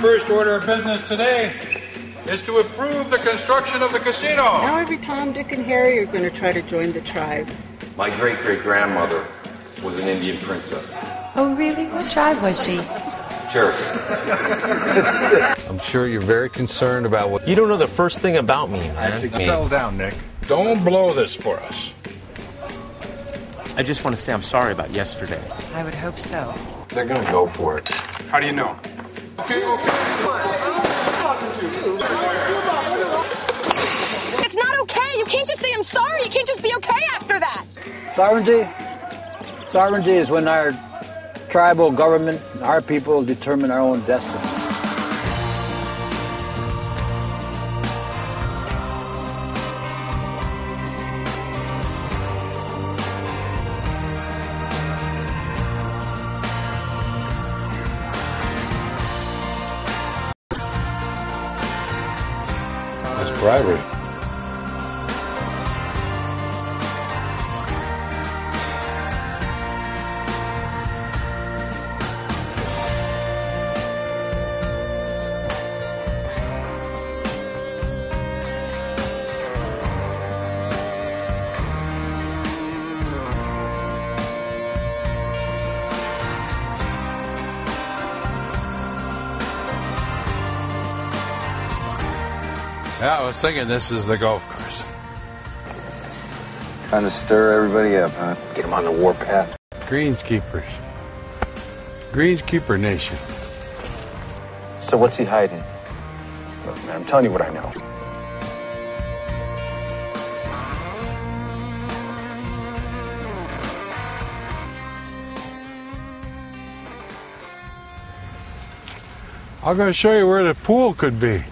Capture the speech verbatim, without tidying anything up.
first order of business today is to approve the construction of the casino. Now every Tom, Dick, and Harry are going to try to join the tribe. My great-great-grandmother was an Indian princess. Oh, really? What tribe was she? Cherokee. I'm sure you're very concerned about what... You don't know the first thing about me, man. Settle down, Nick. Don't blow this for us. I just want to say I'm sorry about yesterday. I would hope so. They're going to go for it. How do you know? Okay, okay. It's not okay. You can't just say I'm sorry. You can't just be okay after that. Sovereignty? Sovereignty is when our tribal government, our people, determine our own destiny. That's bribery. Yeah, I was thinking this is the golf course. Trying to stir everybody up, huh? Get them on the warpath. Greenskeepers. Greenskeeper Nation. So what's he hiding? Look, man, I'm telling you what I know. I'm going to show you where the pool could be.